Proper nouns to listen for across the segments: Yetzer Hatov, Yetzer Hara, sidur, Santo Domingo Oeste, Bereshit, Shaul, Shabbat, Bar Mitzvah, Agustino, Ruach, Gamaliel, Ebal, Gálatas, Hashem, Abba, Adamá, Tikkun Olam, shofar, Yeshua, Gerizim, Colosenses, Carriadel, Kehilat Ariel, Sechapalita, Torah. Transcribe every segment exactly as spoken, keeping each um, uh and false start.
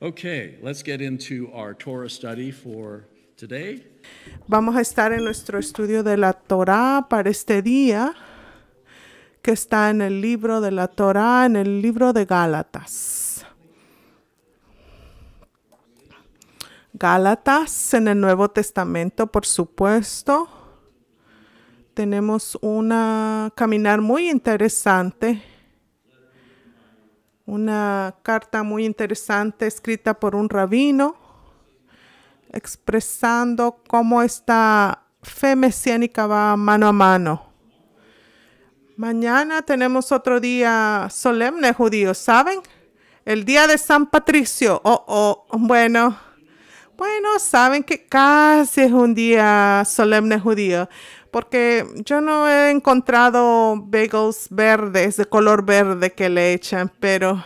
Okay, let's get into our Torah study for today. Vamos a estar en nuestro estudio de la Torah para este día, que está en el libro de la Torah, en el libro de Gálatas. Gálatas en el Nuevo Testamento, por supuesto. Tenemos una caminar muy interesante. Una carta muy interesante escrita por un rabino, expresando cómo esta fe mesiánica va mano a mano. Mañana tenemos otro día solemne judío, ¿saben? El día de San Patricio. Oh, oh, bueno. Bueno, saben que casi es un día solemne judío, porque yo no he encontrado bagels verdes, de color verde que le echan, pero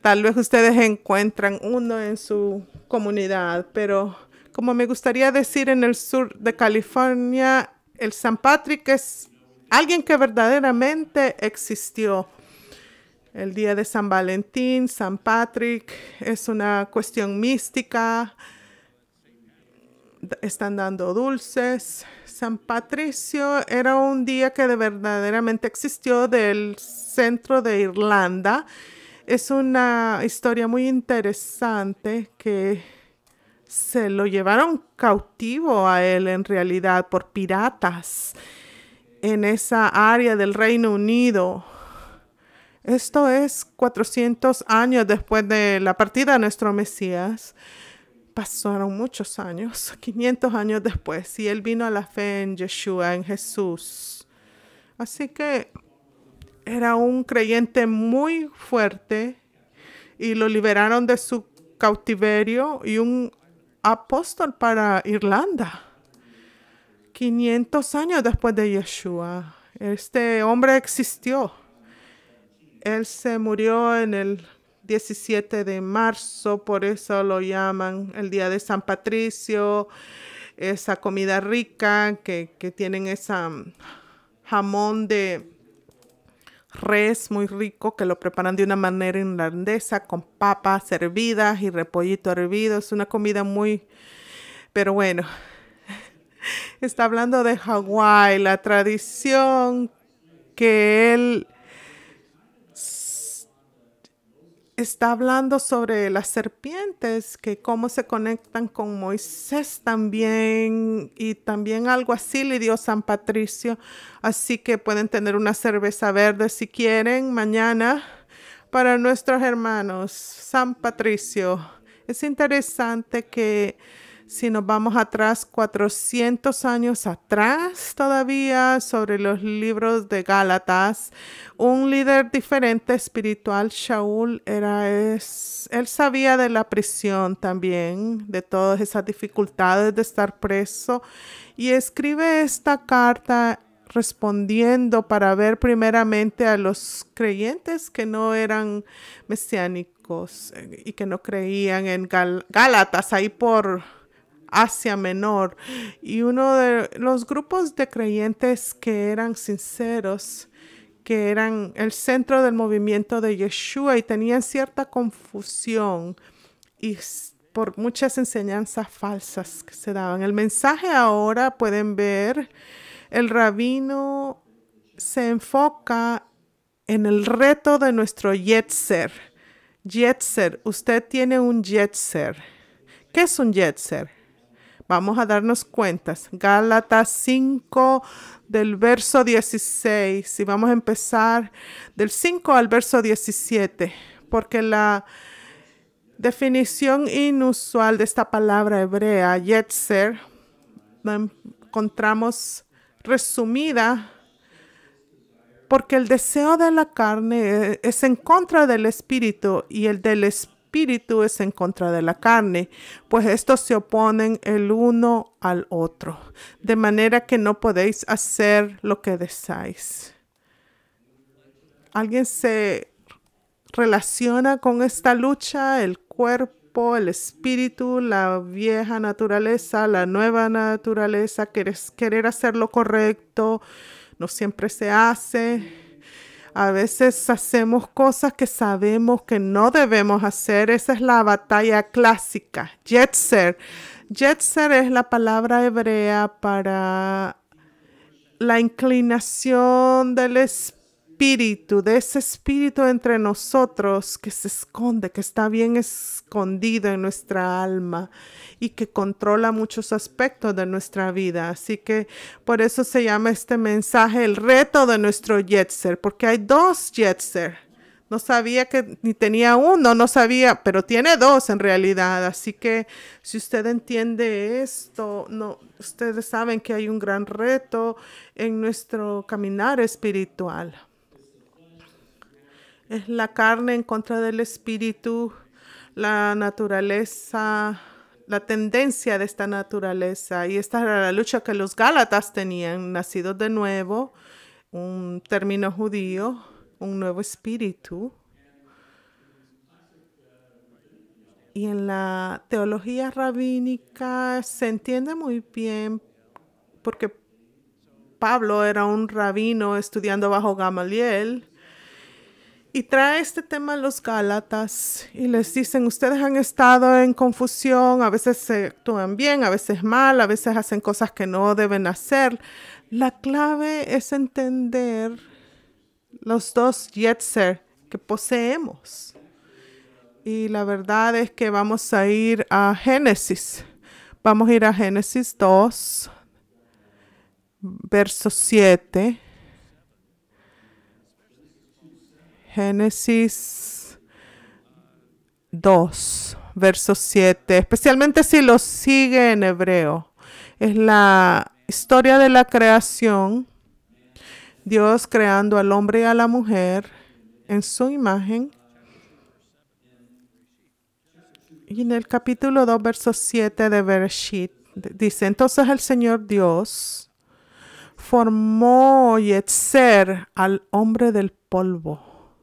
tal vez ustedes encuentran uno en su comunidad. Pero como me gustaría decir en el sur de California, el San Patrick es alguien que verdaderamente existió. El día de San Valentín, San Patrick, es una cuestión mística. Están dando dulces. San Patricio era un día que de verdaderamente existió del centro de Irlanda. Es una historia muy interesante que se lo llevaron cautivo a él en realidad por piratas en esa área del Reino Unido. Esto es cuatrocientos años después de la partida de nuestro Mesías. Pasaron muchos años, quinientos años después, y él vino a la fe en Yeshua, en Jesús. Así que era un creyente muy fuerte y lo liberaron de su cautiverio y un apóstol para Irlanda. quinientos años después de Yeshua, este hombre existió. Él se murió en el diecisiete de marzo, por eso lo llaman el día de San Patricio, esa comida rica que, que tienen ese jamón de res muy rico que lo preparan de una manera irlandesa con papas hervidas y repollito hervido. Es una comida muy, pero bueno, está hablando de Hawái, la tradición que él... Está hablando sobre las serpientes, que cómo se conectan con Moisés también, y también algo así le dio San Patricio. Así que pueden tener una cerveza verde si quieren mañana para nuestros hermanos. San Patricio. Es interesante que si nos vamos atrás, cuatrocientos años atrás todavía, sobre los libros de Gálatas, un líder diferente espiritual, Shaul, era, es, él sabía de la prisión también, de todas esas dificultades de estar preso, y escribe esta carta respondiendo para ver primeramente a los creyentes que no eran mesiánicos y que no creían en Gal- Gálatas, ahí por... Asia Menor, y uno de los grupos de creyentes que eran sinceros, que eran el centro del movimiento de Yeshua y tenían cierta confusión y por muchas enseñanzas falsas que se daban. El mensaje ahora, pueden ver, el rabino se enfoca en el reto de nuestro Yetzer. Yetzer, usted tiene un Yetzer. ¿Qué es un Yetzer? Vamos a darnos cuentas. Gálatas cinco del verso dieciséis. Y vamos a empezar del cinco al verso diecisiete. Porque la definición inusual de esta palabra hebrea, Yetzer, la encontramos resumida. Porque el deseo de la carne es en contra del espíritu y el del espíritu. Espíritu es en contra de la carne, pues estos se oponen el uno al otro, de manera que no podéis hacer lo que deseáis. ¿Alguien se relaciona con esta lucha? El cuerpo, el espíritu, la vieja naturaleza, la nueva naturaleza, querer hacer lo correcto, no siempre se hace. A veces hacemos cosas que sabemos que no debemos hacer. Esa es la batalla clásica. Yetzer. Yetzer es la palabra hebrea para la inclinación del espíritu, de ese espíritu entre nosotros que se esconde, que está bien escondido en nuestra alma y que controla muchos aspectos de nuestra vida. Así que por eso se llama este mensaje el reto de nuestro Yetzer, porque hay dos Yetzer. No sabía que ni tenía uno, no sabía, pero tiene dos en realidad. Así que si usted entiende esto, no, ustedes saben que hay un gran reto en nuestro caminar espiritual. Es la carne en contra del espíritu, la naturaleza, la tendencia de esta naturaleza. Y esta era la lucha que los Gálatas tenían, nacidos de nuevo, un término judío. Un nuevo espíritu. Y en la teología rabínica se entiende muy bien, porque Pablo era un rabino estudiando bajo Gamaliel, y trae este tema a los Gálatas y les dicen, ustedes han estado en confusión, a veces se actúan bien, a veces mal, a veces hacen cosas que no deben hacer. La clave es entender los dos Yetzer que poseemos. Y la verdad es que vamos a ir a Génesis. Vamos a ir a Génesis dos, verso siete. Génesis dos, verso siete. Especialmente si lo sigue en hebreo. Es la historia de la creación. Dios creando al hombre y a la mujer en su imagen. Y en el capítulo dos, verso siete de Bereshit, dice, entonces el Señor Dios formó Yetzer al hombre del polvo.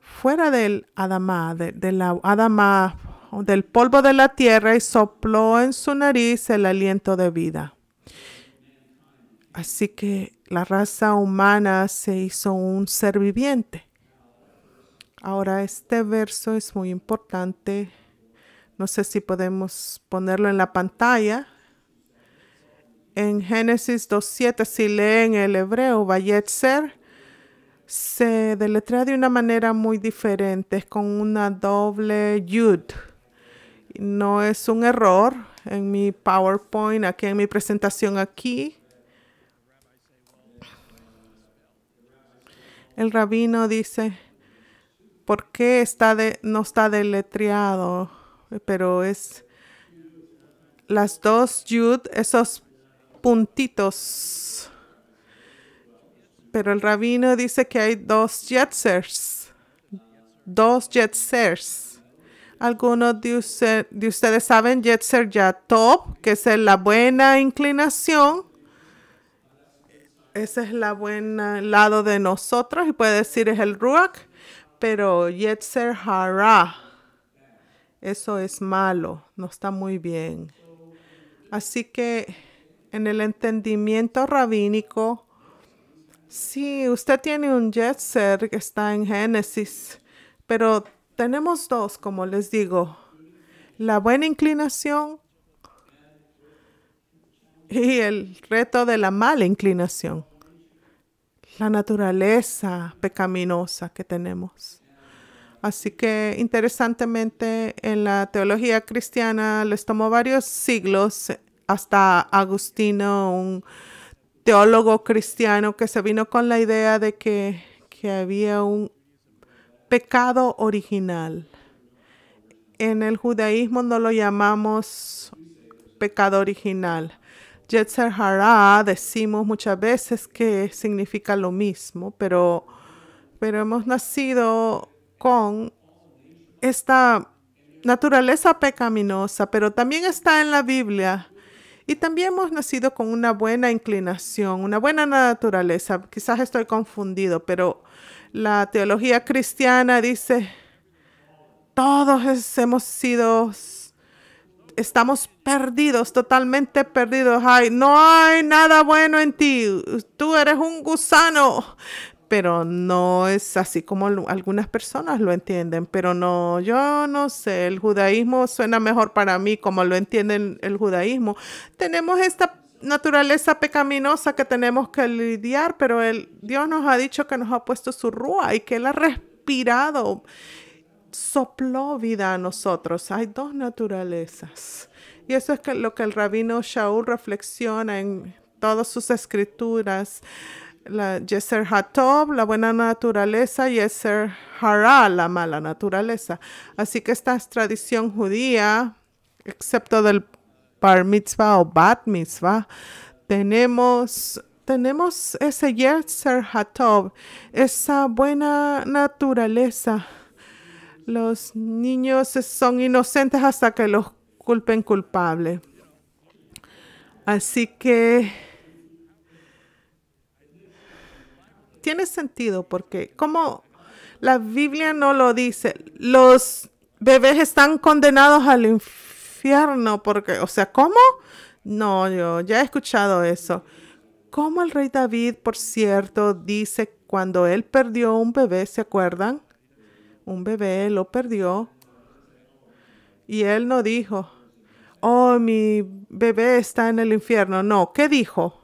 Fuera del Adamá, de, de la Adamá, del polvo de la tierra, y sopló en su nariz el aliento de vida. Así que la raza humana se hizo un ser viviente. Ahora, este verso es muy importante. No sé si podemos ponerlo en la pantalla. En Génesis dos siete, si leen el hebreo, Yetzer se deletrea de una manera muy diferente. Es con una doble yud. No es un error en mi PowerPoint, aquí en mi presentación aquí. El rabino dice, ¿por qué está de, no está deletreado? Pero es las dos yud, esos puntitos. Pero el rabino dice que hay dos yetzers. Dos yetzers. Algunos de, usted, de ustedes saben Yetzer Hatov, que es la buena inclinación. Ese es la buena, el lado de nosotros, y puede decir es el Ruach, pero Yetzer Hara, eso es malo, no está muy bien. Así que en el entendimiento rabínico, sí, usted tiene un Yetzer que está en Génesis, pero tenemos dos, como les digo, la buena inclinación y el reto de la mala inclinación, la naturaleza pecaminosa que tenemos. Así que, interesantemente, en la teología cristiana les tomó varios siglos, hasta Agustino, un teólogo cristiano que se vino con la idea de que, que había un pecado original. En el judaísmo no lo llamamos pecado original. Yetzer Hara decimos muchas veces que significa lo mismo, pero, pero hemos nacido con esta naturaleza pecaminosa, pero también está en la Biblia. Y también hemos nacido con una buena inclinación, una buena naturaleza. Quizás estoy confundido, pero la teología cristiana dice, todos hemos sido... Estamos perdidos, totalmente perdidos. Ay, no hay nada bueno en ti. Tú eres un gusano pero no es así como lo, algunas personas lo entienden. Pero no, yo no sé, el judaísmo suena mejor para mí como lo entienden el judaísmo. Tenemos esta naturaleza pecaminosa que tenemos que lidiar, pero el, Dios nos ha dicho que nos ha puesto su Ruach y que Él ha respirado, sopló vida a nosotros. Hay dos naturalezas. Y eso es que lo que el rabino Shaul reflexiona en todas sus escrituras. La Yetzer Hatov, la buena naturaleza, Yetzer Hara, la mala naturaleza. Así que esta es tradición judía, excepto del Bar Mitzvah o Bat Mitzvah, tenemos, tenemos ese Yetzer Hatov, esa buena naturaleza. Los niños son inocentes hasta que los culpen culpable. Así que tiene sentido porque, como la Biblia no lo dice, los bebés están condenados al infierno porque, o sea, ¿cómo? No, yo ya he escuchado eso. Como el rey David, por cierto, dice cuando él perdió un bebé, ¿se acuerdan? Un bebé lo perdió y él no dijo, oh, mi bebé está en el infierno. No, ¿qué dijo?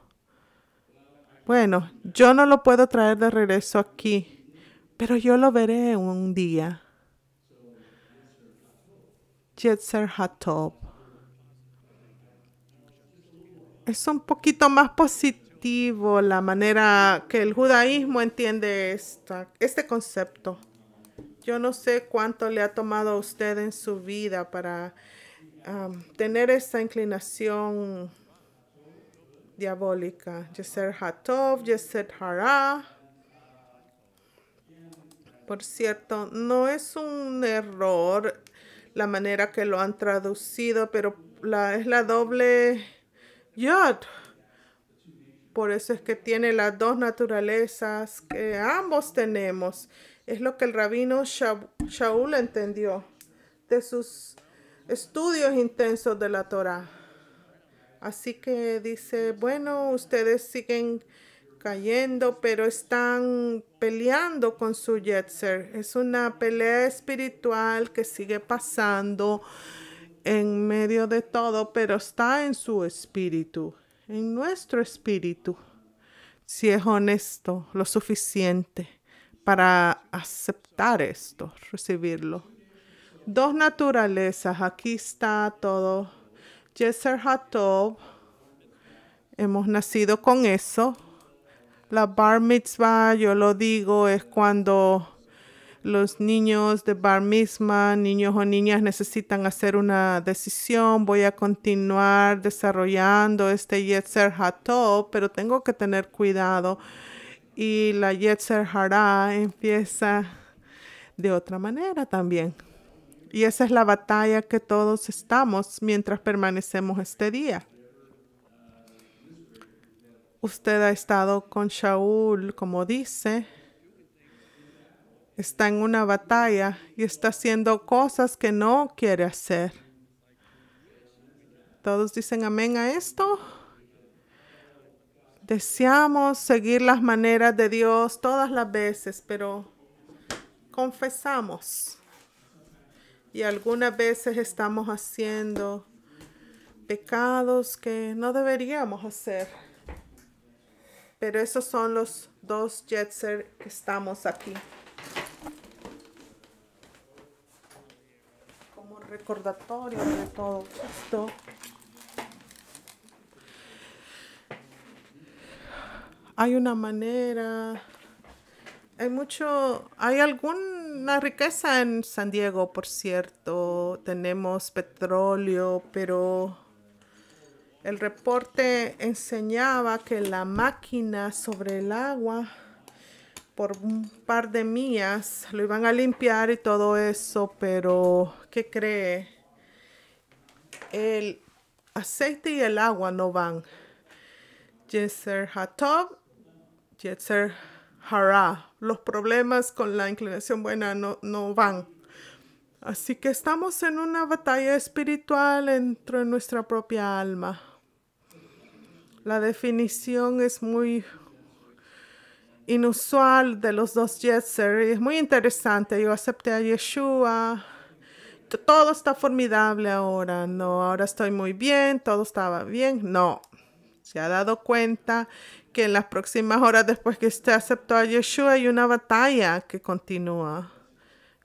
Bueno, yo no lo puedo traer de regreso aquí, pero yo lo veré un día. Yetzer Hatov. Es un poquito más positivo la manera que el judaísmo entiende esta, este concepto. Yo no sé cuánto le ha tomado a usted en su vida para um, tener esa inclinación diabólica. Yetzer Hatov, Yetzer Hara. Por cierto, no es un error la manera que lo han traducido, pero la, es la doble yod. Por eso es que tiene las dos naturalezas que ambos tenemos. Es lo que el rabino Shaul entendió de sus estudios intensos de la Torah. Así que dice, bueno, ustedes siguen cayendo, pero están peleando con su Yetzer. Es una pelea espiritual que sigue pasando en medio de todo, pero está en su espíritu, en nuestro espíritu, si es honesto lo suficiente para aceptar esto, recibirlo. Dos naturalezas. Aquí está todo. Yetzer Hatov. Hemos nacido con eso. La Bar Mitzvah, yo lo digo, es cuando los niños de Bar Mitzvah, niños o niñas, necesitan hacer una decisión. Voy a continuar desarrollando este Yetzer Hatov, pero tengo que tener cuidado. Y la Yetzer Hara empieza de otra manera también. Y esa es la batalla que todos estamos mientras permanecemos este día. Usted ha estado con Shaul, como dice. Está en una batalla y está haciendo cosas que no quiere hacer. ¿Todos dicen amén a esto? Deseamos seguir las maneras de Dios todas las veces, pero confesamos. Y algunas veces estamos haciendo pecados que no deberíamos hacer. Pero esos son los dos Yetzer que estamos aquí. Como recordatorio de todo esto. Hay una manera, hay mucho, hay alguna riqueza en San Diego, por cierto. Tenemos petróleo, pero el reporte enseñaba que la máquina sobre el agua, por un par de millas, lo iban a limpiar y todo eso, pero ¿qué cree? El aceite y el agua no van. Yetzer Hatov. Yetzer Hara. Los problemas con la inclinación buena no, no van. Así que estamos en una batalla espiritual dentro de nuestra propia alma. La definición es muy inusual de los dos Yetzer. Es muy interesante. Yo acepté a Yeshua. Todo está formidable ahora. No, ahora estoy muy bien. Todo estaba bien. No. Se ha dado cuenta que en las próximas horas después que usted aceptó a Yeshua hay una batalla que continúa.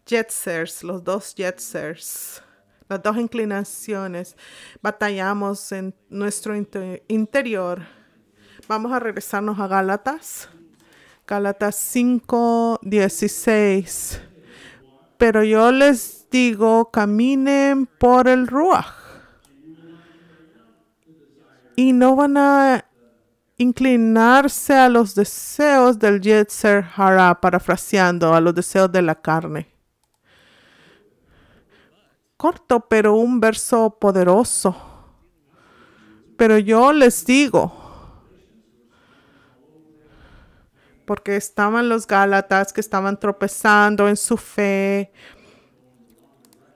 Yetzers, los dos Yetzers, las dos inclinaciones. Batallamos en nuestro inter interior. Vamos a regresarnos a Gálatas. Gálatas cinco, dieciséis. Pero yo les digo, caminen por el Ruach. Y no van a inclinarse a los deseos del Yetzer Hara, parafraseando, a los deseos de la carne. Corto, pero un verso poderoso. Pero yo les digo, porque estaban los Gálatas que estaban tropezando en su fe,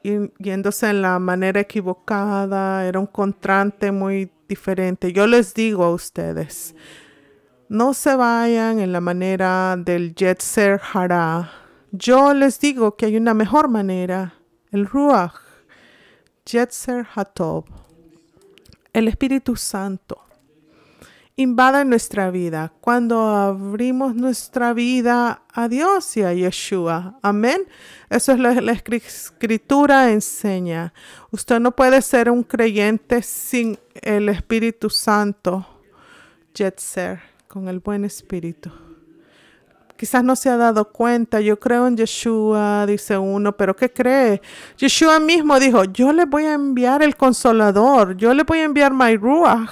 y yéndose en la manera equivocada, era un contraste muy diferente. Yo les digo a ustedes, no se vayan en la manera del Yetzer Hara. Yo les digo que hay una mejor manera, el Ruach, Yetzer Hatov, el Espíritu Santo. Invada nuestra vida cuando abrimos nuestra vida a Dios y a Yeshua. Amén. Eso es lo que la Escritura enseña. Usted no puede ser un creyente sin el Espíritu Santo. Yetzer, con el buen Espíritu. Quizás no se ha dado cuenta. Yo creo en Yeshua, dice uno. ¿Pero qué cree? Yeshua mismo dijo, yo le voy a enviar el Consolador. Yo le voy a enviar mi Ruach,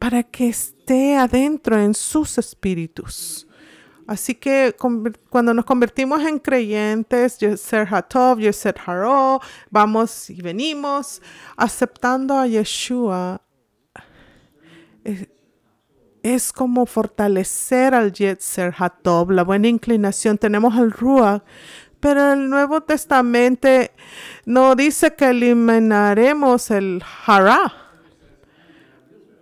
para que esté adentro en sus espíritus. Así que cuando nos convertimos en creyentes, Yetzer Hatov, Yetzer Hara, vamos y venimos aceptando a Yeshua. Es, es como fortalecer al Yetzer Hatov, la buena inclinación. Tenemos al Ruach. Pero el Nuevo Testamento no dice que eliminaremos el Hara.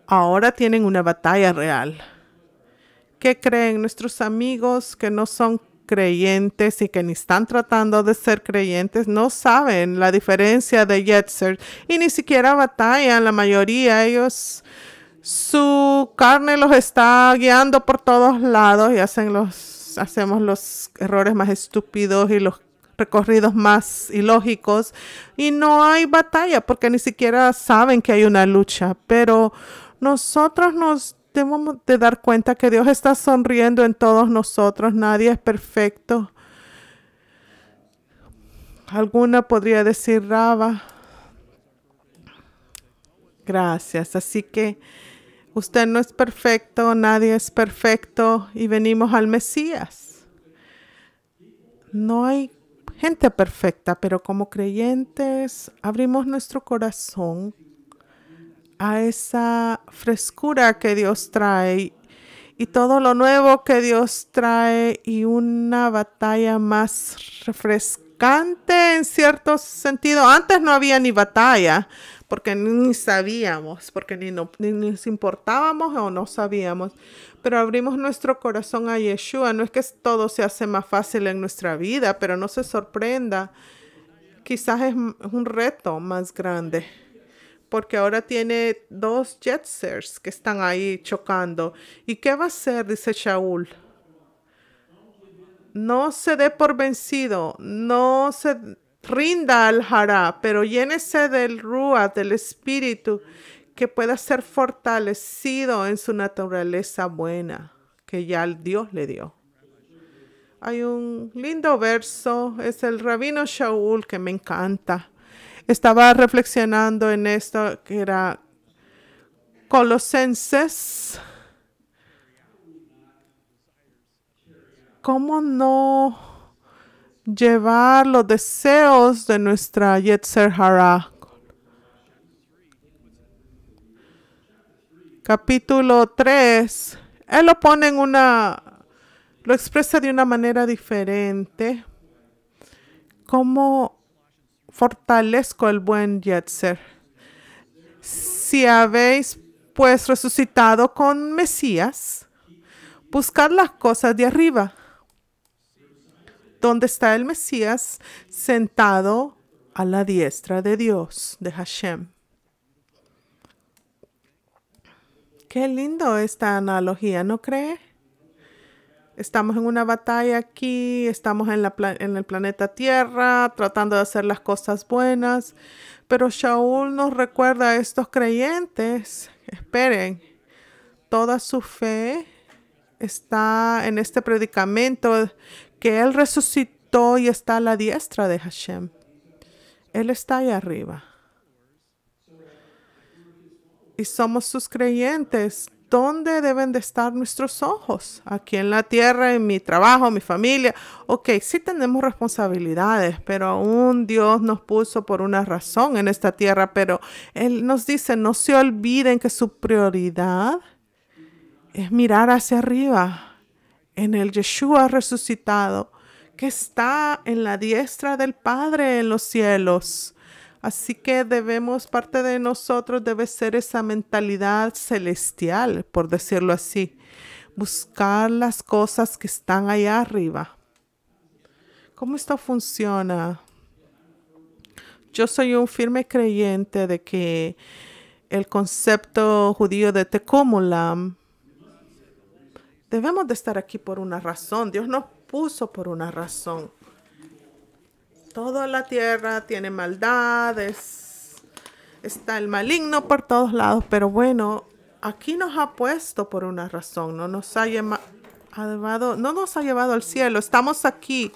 Ahora tienen una batalla real. ¿Qué creen nuestros amigos que no son creyentes y que ni están tratando de ser creyentes? No saben la diferencia de Yetzer y ni siquiera batallan. La mayoría, ellos, su carne los está guiando por todos lados y hacen los, hacemos los errores más estúpidos y los recorridos más ilógicos. Y no hay batalla porque ni siquiera saben que hay una lucha. Pero nosotros nos debemos de dar cuenta que Dios está sonriendo en todos nosotros. Nadie es perfecto. Alguna podría decir, Rabba, gracias. Así que usted no es perfecto, nadie es perfecto y venimos al Mesías. No hay gente perfecta, pero como creyentes abrimos nuestro corazón a esa frescura que Dios trae y todo lo nuevo que Dios trae y una batalla más refrescante en cierto sentido. Antes no había ni batalla porque ni sabíamos, porque ni, no, ni nos importábamos o no sabíamos. Pero abrimos nuestro corazón a Yeshua. No es que todo se hace más fácil en nuestra vida, pero no se sorprenda. Quizás es un reto más grande, porque ahora tiene dos Yetzers que están ahí chocando. ¿Y qué va a hacer? Dice Shaul. No se dé por vencido, no se rinda al Hará, pero llénese del Ruach, del Espíritu, que pueda ser fortalecido en su naturaleza buena, que ya Dios le dio. Hay un lindo verso, es el rabino Shaul, que me encanta. Estaba reflexionando en esto, que era Colosenses. ¿Cómo no llevar los deseos de nuestra Yetzer Hara? Capítulo tres. Él lo pone en una, lo expresa de una manera diferente. ¿Cómo fortalezco el buen Yetzer? Si habéis pues resucitado con Mesías, buscar las cosas de arriba, donde está el Mesías sentado a la diestra de Dios, de Hashem. Qué lindo esta analogía, ¿no cree? Estamos en una batalla aquí, estamos en, la en el planeta Tierra, tratando de hacer las cosas buenas. Pero Shaul nos recuerda a estos creyentes, esperen, toda su fe está en este predicamento que Él resucitó y está a la diestra de Hashem. Él está ahí arriba. Y somos sus creyentes. ¿Dónde deben de estar nuestros ojos? Aquí en la tierra, en mi trabajo, mi familia. Ok, sí tenemos responsabilidades, pero aún Dios nos puso por una razón en esta tierra. Pero Él nos dice, no se olviden que su prioridad es mirar hacia arriba, en el Yeshua resucitado, que está en la diestra del Padre en los cielos. Así que debemos, parte de nosotros debe ser esa mentalidad celestial, por decirlo así. Buscar las cosas que están allá arriba. ¿Cómo esto funciona? Yo soy un firme creyente de que el concepto judío de Tikkun Olam, debemos de estar aquí por una razón. Dios nos puso por una razón. Toda la tierra tiene maldades, está el maligno por todos lados, pero bueno, aquí nos ha puesto por una razón, no nos ha, lleva, ha llevado, no nos ha llevado al cielo, estamos aquí,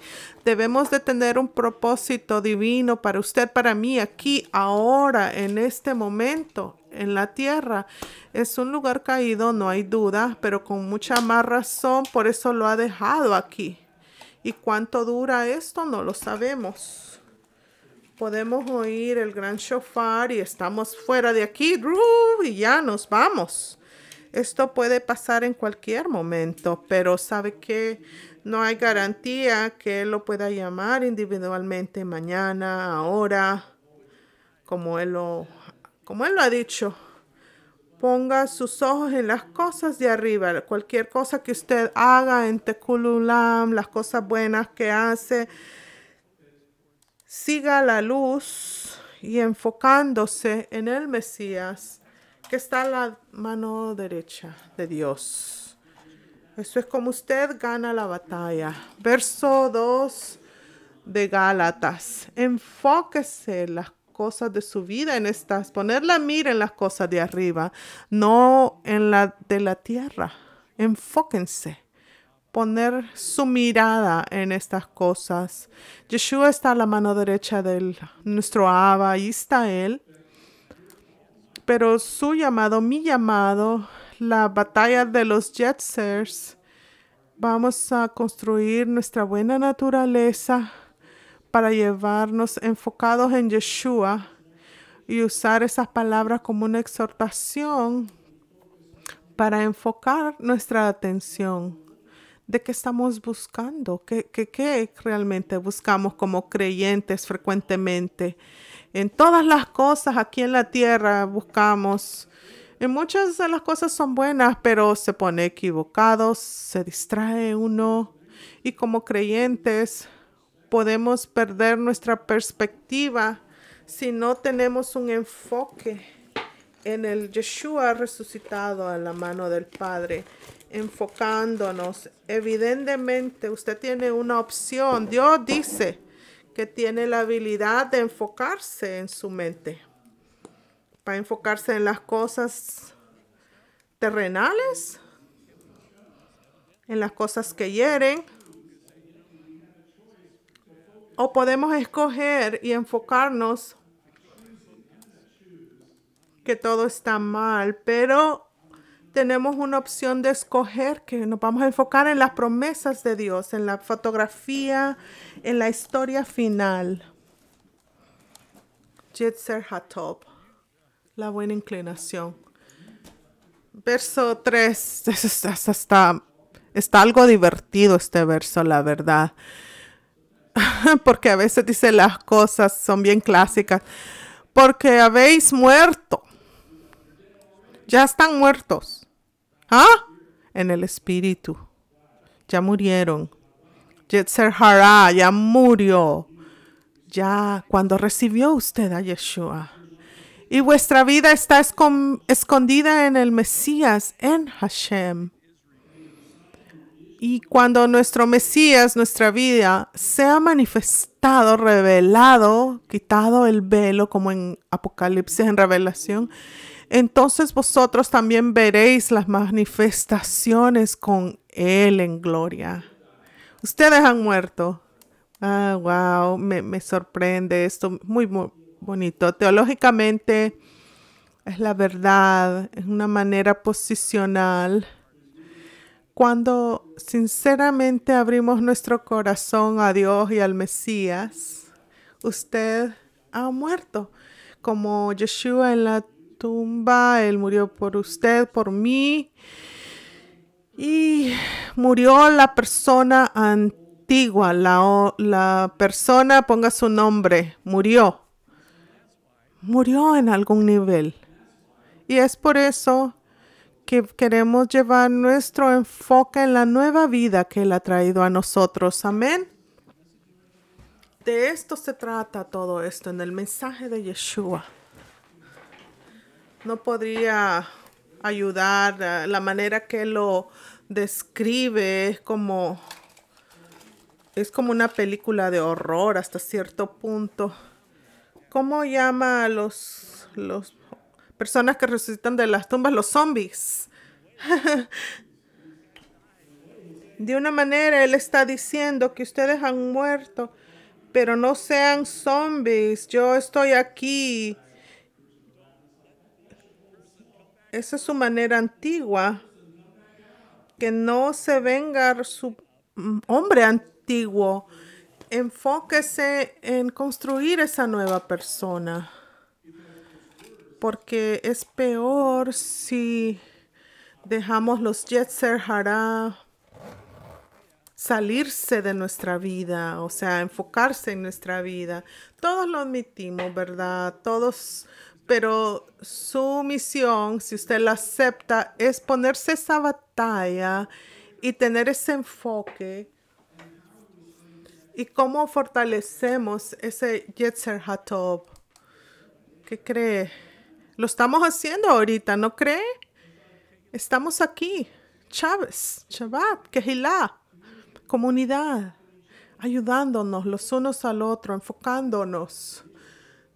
debemos de tener un propósito divino para usted, para mí, aquí, ahora, en este momento, en la tierra. Es un lugar caído, no hay duda, pero con mucha más razón, por eso lo ha dejado aquí. ¿Y cuánto dura esto? No lo sabemos. Podemos oír el gran shofar y estamos fuera de aquí. Y ya nos vamos. Esto puede pasar en cualquier momento. Pero sabe que no hay garantía que Él lo pueda llamar individualmente mañana, ahora. Como Él lo, como él lo ha dicho. Ponga sus ojos en las cosas de arriba. Cualquier cosa que usted haga en Tikkun Olam, las cosas buenas que hace, siga la luz y enfocándose en el Mesías, que está a la mano derecha de Dios. Eso es como usted gana la batalla. Verso dos de Gálatas. Enfóquese en las cosas de su vida, en estas, poner la mira en las cosas de arriba, no en la de la tierra. Enfóquense, poner su mirada en estas cosas. Yeshua está a la mano derecha de nuestro Abba, ahí está Él. Pero su llamado, mi llamado, la batalla de los Yetzers, vamos a construir nuestra buena naturaleza para llevarnos enfocados en Yeshua y usar esas palabras como una exhortación para enfocar nuestra atención de qué estamos buscando, qué, qué, qué realmente buscamos como creyentes frecuentemente. En todas las cosas aquí en la tierra buscamos. Y muchas de las cosas son buenas, pero se pone equivocados, se distrae uno y como creyentes podemos perder nuestra perspectiva si no tenemos un enfoque en el Yeshua resucitado a la mano del Padre, enfocándonos. Evidentemente, usted tiene una opción. Dios dice que tiene la habilidad de enfocarse en su mente, para enfocarse en las cosas terrenales, en las cosas que hieren. O podemos escoger y enfocarnos que todo está mal, pero tenemos una opción de escoger que nos vamos a enfocar en las promesas de Dios, en la fotografía, en la historia final. Yetzer Hatov, la buena inclinación. Verso tres, está, está, está algo divertido este verso, la verdad. Porque a veces dice las cosas, son bien clásicas. Porque habéis muerto. Ya están muertos. ¿Ah? En el espíritu. ya murieron. Yetzer Hara ya murió. Ya cuando recibió usted a Yeshua. Y vuestra vida está escondida en el Mesías, en Hashem. Y cuando nuestro Mesías, nuestra vida, sea manifestado, revelado, quitado el velo, como en Apocalipsis, en Revelación, entonces vosotros también veréis las manifestaciones con Él en gloria. Ustedes han muerto. Ah, wow, me, me sorprende esto. Muy, muy bonito. Teológicamente es la verdad, es una manera posicional. Cuando sinceramente abrimos nuestro corazón a Dios y al Mesías, usted ha muerto. Como Yeshua en la tumba, Él murió por usted, por mí. Y murió la persona antigua, la, la persona, ponga su nombre, murió. Murió en algún nivel. Y es por eso que queremos llevar nuestro enfoque en la nueva vida que Él ha traído a nosotros. Amén. De esto se trata todo esto en el mensaje de Yeshua. No podría ayudar. La manera que lo describe es como, es como una película de horror hasta cierto punto. ¿Cómo llama a los, los personas que resucitan de las tumbas? Los zombies. De una manera, Él está diciendo que ustedes han muerto, pero no sean zombies. Yo estoy aquí. Esa es su manera antigua. Que no se venga su hombre antiguo. Enfóquese en construir esa nueva persona. Porque es peor si dejamos los Yetzer Hara salirse de nuestra vida. O sea, enfocarse en nuestra vida. Todos lo admitimos, ¿verdad? Todos. Pero su misión, si usted la acepta, es ponerse esa batalla y tener ese enfoque. ¿Y cómo fortalecemos ese Yetzer Hatov? ¿Qué cree? Lo estamos haciendo ahorita, ¿no cree? Estamos aquí. Chávez, Shabbat, Kehilat, comunidad, ayudándonos los unos al otro, enfocándonos.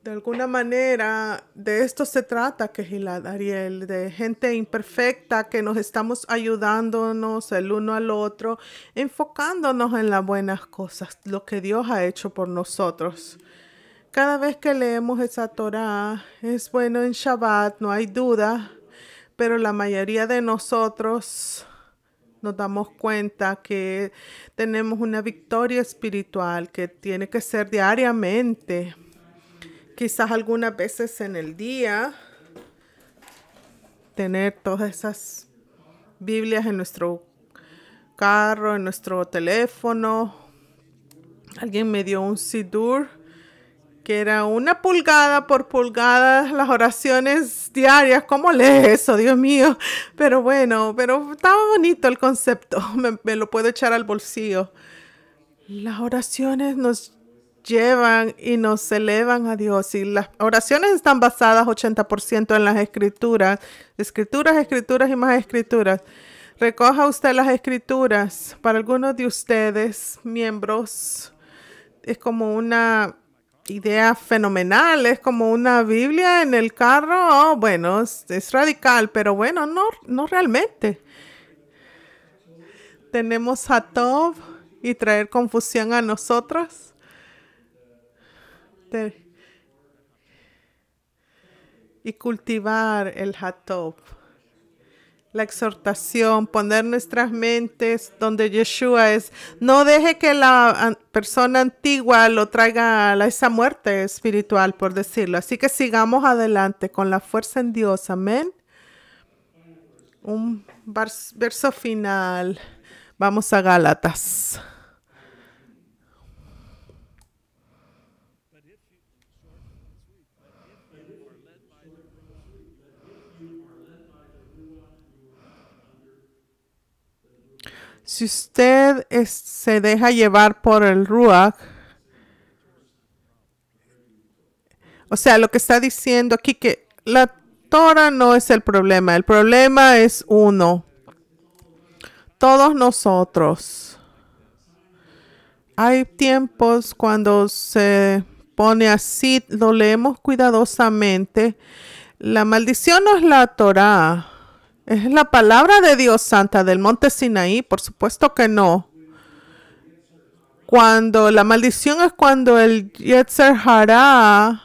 De alguna manera, de esto se trata, Kehilat Ariel, de gente imperfecta que nos estamos ayudándonos el uno al otro, enfocándonos en las buenas cosas, lo que Dios ha hecho por nosotros. Cada vez que leemos esa Torah, es bueno en Shabbat, no hay duda, pero la mayoría de nosotros nos damos cuenta que tenemos una victoria espiritual que tiene que ser diariamente. Quizás algunas veces en el día, tener todas esas Biblias en nuestro carro, en nuestro teléfono. Alguien me dio un sidur, que era una pulgada por pulgada, las oraciones diarias. ¿Cómo lees eso, Dios mío? Pero bueno, pero estaba bonito el concepto. Me, me lo puedo echar al bolsillo. Las oraciones nos llevan y nos elevan a Dios. Y las oraciones están basadas ochenta por ciento en las escrituras. Escrituras, escrituras y más escrituras. Recoja usted las escrituras. Para algunos de ustedes, miembros, es como una idea fenomenal. Es como una Biblia en el carro. Oh, bueno, es, es radical, pero bueno, no, no realmente. Tenemos a Tov y traer confusión a nosotros. Y cultivar el Hatov, la exhortación, poner nuestras mentes donde Yeshua es. No deje que la persona antigua lo traiga a esa muerte espiritual, por decirlo. Así que sigamos adelante con la fuerza en Dios. Amén. Un verso final. Vamos a Gálatas. Si usted es, se deja llevar por el Ruach, o sea, lo que está diciendo aquí que la Torah no es el problema. El problema es uno. Todos nosotros. Hay tiempos cuando se pone así, lo leemos cuidadosamente. La maldición no es la Torah. ¿Es la palabra de Dios Santa del monte Sinaí? Por supuesto que no. Cuando la maldición es cuando el Yetzer Hara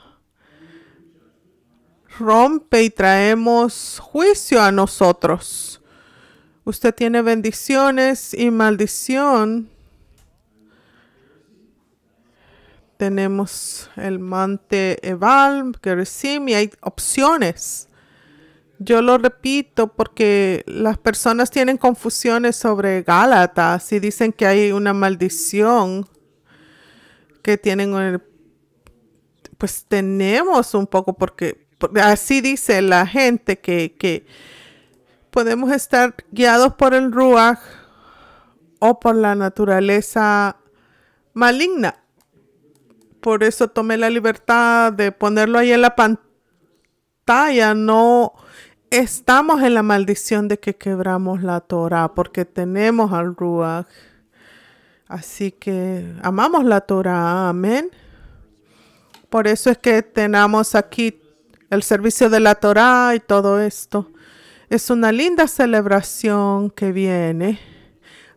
rompe y traemos juicio a nosotros. Usted tiene bendiciones y maldición. Tenemos el monte Ebal, Gerizim, y hay opciones. Yo lo repito porque las personas tienen confusiones sobre Gálatas y dicen que hay una maldición que tienen. Pues tenemos un poco, porque así dice la gente que, que podemos estar guiados por el Ruach o por la naturaleza maligna. Por eso tomé la libertad de ponerlo ahí en la pantalla. No estamos en la maldición de que quebramos la Torah, porque tenemos al Ruach. Así que amamos la Torah. Amén. Por eso es que tenemos aquí el servicio de la Torah y todo esto. Es una linda celebración que viene.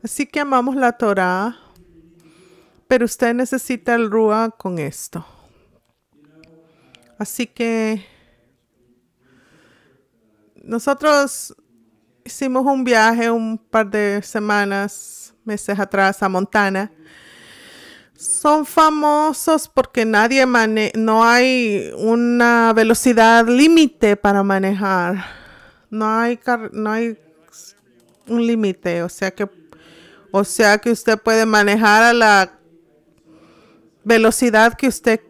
Así que amamos la Torah. Pero usted necesita el Ruach con esto. Así que nosotros hicimos un viaje un par de semanas, meses atrás, a Montana. Son famosos porque nadie mane- no hay una velocidad límite para manejar. No hay, car- no hay un límite. O sea que, o sea que usted puede manejar a la velocidad que usted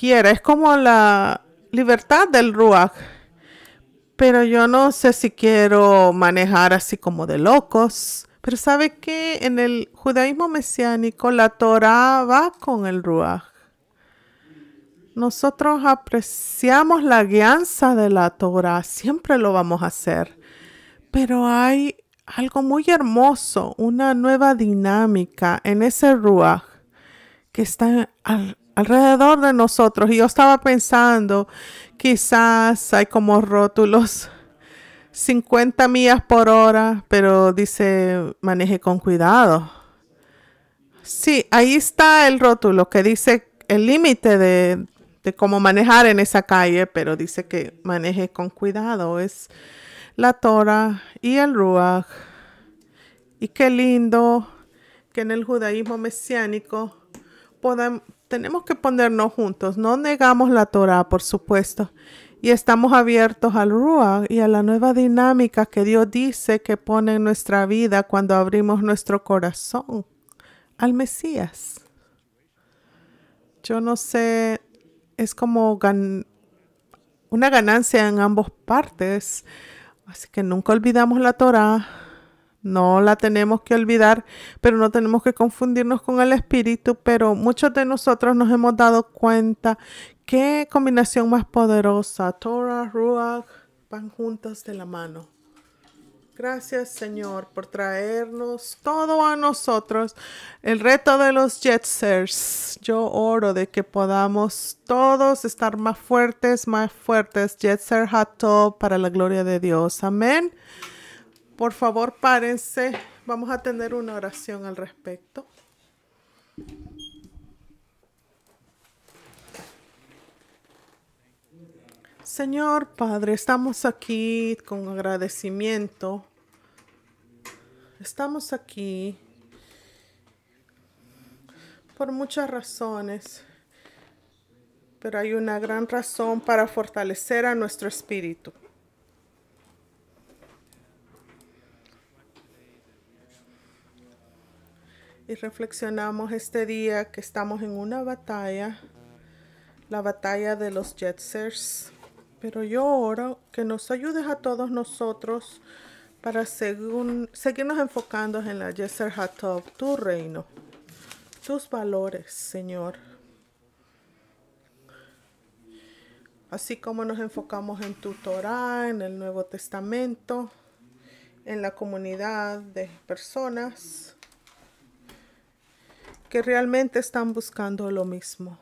quiera. Es como la libertad del Ruach. Pero yo no sé si quiero manejar así como de locos. Pero ¿sabe qué? En el judaísmo mesiánico la Torah va con el Ruach. Nosotros apreciamos la guianza de la Torah. Siempre lo vamos a hacer. Pero hay algo muy hermoso, una nueva dinámica en ese Ruach que está al, alrededor de nosotros. Y yo estaba pensando, quizás hay como rótulos, cincuenta millas por hora, pero dice, maneje con cuidado. Sí, ahí está el rótulo que dice el límite de, de cómo manejar en esa calle, pero dice que maneje con cuidado. Es la Torah y el Ruach. Y qué lindo que en el judaísmo mesiánico Podemos, tenemos que ponernos juntos. No negamos la Torah, por supuesto. Y estamos abiertos al Ruach y a la nueva dinámica que Dios dice que pone en nuestra vida cuando abrimos nuestro corazón al Mesías. Yo no sé, es como gan- una ganancia en ambas partes. Así que nunca olvidamos la Torah. No la tenemos que olvidar, pero no tenemos que confundirnos con el Espíritu. Pero muchos de nosotros nos hemos dado cuenta qué combinación más poderosa. Torah, Ruach, van juntos de la mano. Gracias, Señor, por traernos todo a nosotros. El reto de los Yetzers. Yo oro de que podamos todos estar más fuertes, más fuertes. Yetzer Hatov, para la gloria de Dios. Amén. Por favor, párense. Vamos a tener una oración al respecto. Señor Padre, estamos aquí con agradecimiento. Estamos aquí por muchas razones, pero hay una gran razón para fortalecer a nuestro espíritu. Y reflexionamos este día que estamos en una batalla, la batalla de los Yetzers. Pero yo oro que nos ayudes a todos nosotros para según, seguirnos enfocando en la Yetzer Hatov, tu reino, tus valores, Señor. Así como nos enfocamos en tu Torah, en el Nuevo Testamento, en la comunidad de personas que realmente están buscando lo mismo.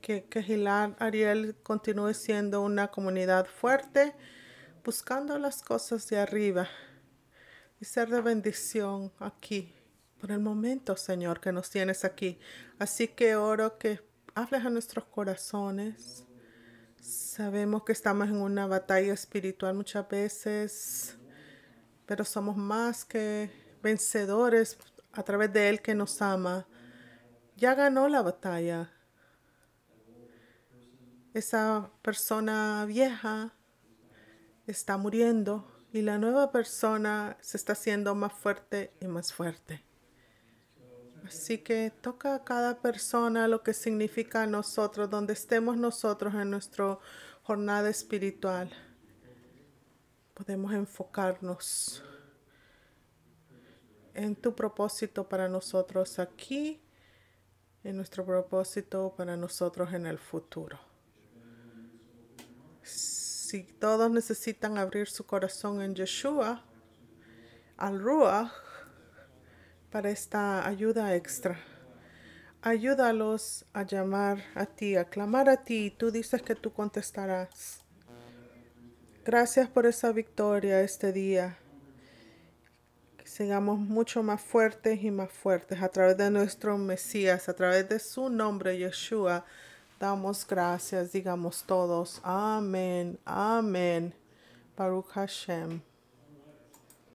Que Kehilat Ariel continúe siendo una comunidad fuerte, buscando las cosas de arriba y ser de bendición aquí, por el momento, Señor, que nos tienes aquí. Así que oro que hables a nuestros corazones. Sabemos que estamos en una batalla espiritual muchas veces, pero somos más que vencedores a través de Él que nos ama. Ya ganó la batalla. Esa persona vieja está muriendo y la nueva persona se está haciendo más fuerte y más fuerte. Así que toca a cada persona lo que significa a nosotros, donde estemos nosotros en nuestra jornada espiritual. Podemos enfocarnos en tu propósito para nosotros aquí, en nuestro propósito para nosotros en el futuro. Si todos necesitan abrir su corazón en Yeshua, al Ruach, para esta ayuda extra, ayúdalos a llamar a ti, a clamar a ti. Tú dices que tú contestarás. Gracias por esa victoria este día. Que sigamos mucho más fuertes y más fuertes a través de nuestro Mesías, a través de su nombre, Yeshua. Damos gracias, digamos todos. Amén, amén. Baruch Hashem.